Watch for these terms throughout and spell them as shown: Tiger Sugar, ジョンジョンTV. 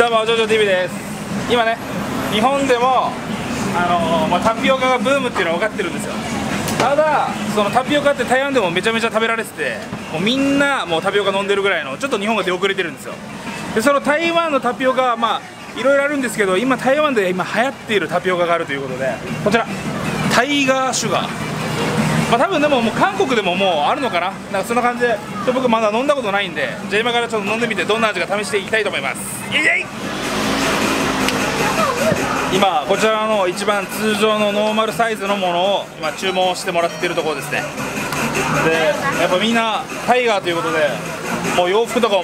どうもおじょうじょ TV です。今ね、日本でもタピオカがブームっていうのは分かってるんですよ。ただそのタピオカって台湾でもめちゃめちゃ食べられてて、もうみんなもうタピオカ飲んでるぐらいの、ちょっと日本が出遅れてるんですよ。でその台湾のタピオカはまあいろいろあるんですけど、今台湾で流行っているタピオカがあるということで、こちらタイガーシュガー、まあ多分でももう韓国でももうあるのかな、なんかそんな感じで、僕まだ飲んだことないんで、じゃあ今からちょっと飲んでみてどんな味か試していきたいと思います。イエイ。今こちらの一番通常のノーマルサイズのものを今注文してもらっているところですね。でやっぱみんなタイガーということで、もう洋服とかも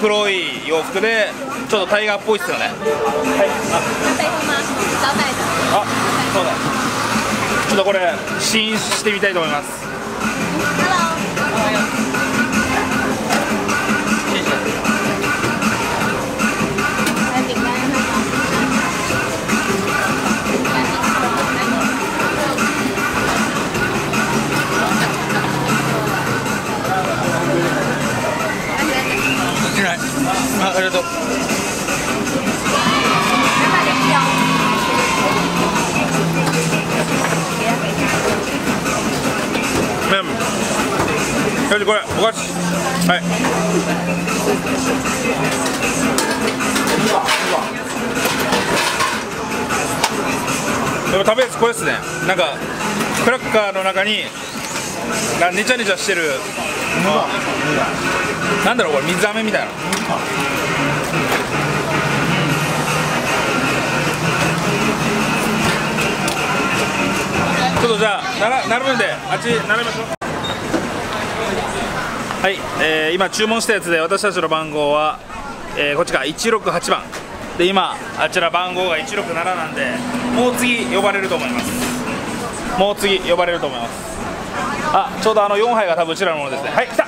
黒い洋服でちょっとタイガーっぽいっすよね。はい、あ、そうだ、ちょっとこれ試飲してみたいと思います。あ、ありがとう。これお菓子、はい、でも食べるこれですね。なんかクラッカーの中にネチャネチャしてる、なんだろうこれ、水飴みたいな。ちょっとじゃあ並ぶんであっち並べましょう。はい、今注文したやつで、私たちの番号は、こっちが168番で、今あちら番号が167なんで、もう次呼ばれると思います。あ、ちょうど4杯が多分うちらのものですね。はい、来た。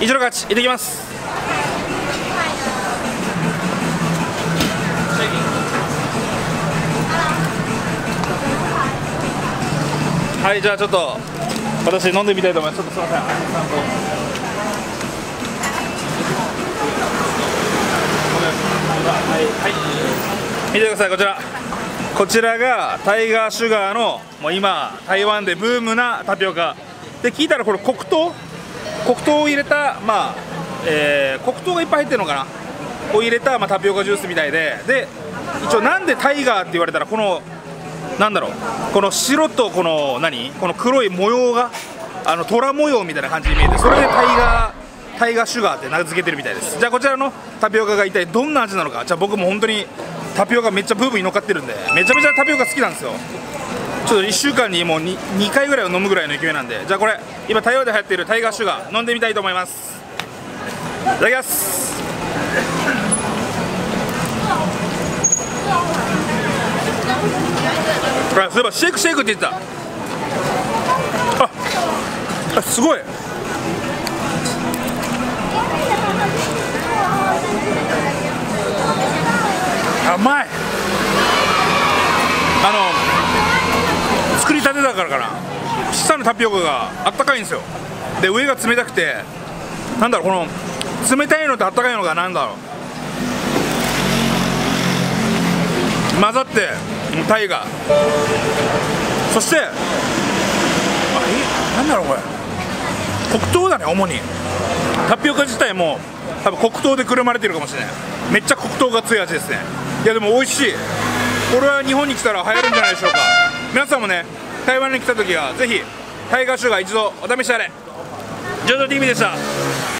168行ってきます。はい、じゃあちょっと私飲んでみたいと思います。ちょっとすいません、はい、見てください、こちらがタイガーシュガーの、もう今台湾でブームなタピオカで、聞いたらこれ黒糖を入れた、まあ、黒糖がいっぱい入ってるのかなを入れた、まあ、タピオカジュースみたいで、一応なんでタイガーって言われたら、このなんだろう、この白とこの黒い模様が虎模様みたいな感じに見えて、それでタイガーシュガーって名付けてるみたいです。じゃあこちらのタピオカが一体どんな味なのか、じゃあ僕も本当にタピオカめっちゃブームに乗っかってるんで、めちゃめちゃタピオカ好きなんですよ。ちょっと1週間にもう 2回ぐらいを飲むぐらいの勢いなんで、じゃあこれ今台湾で流行っているタイガーシュガー飲んでみたいと思います。いただきます。あ、そういえばシェイクって言ってた。あ、すごい。甘い。作りたてだからかな。下のタピオカがあったかいんですよ。で上が冷たくて、なんだろう、この冷たいのとあったかいのがなんだろう、混ざってタイガー。そしてなんだろうこれ、黒糖だね。主にタピオカ自体も多分黒糖でくるまれてるかもしれない。めっちゃ黒糖が強い味ですね。いやでも美味しい。これは日本に来たら流行るんじゃないでしょうか。皆さんもね、台湾に来た時はぜひタイガーシュガー一度お試しあれ。ジョジョ TV でした。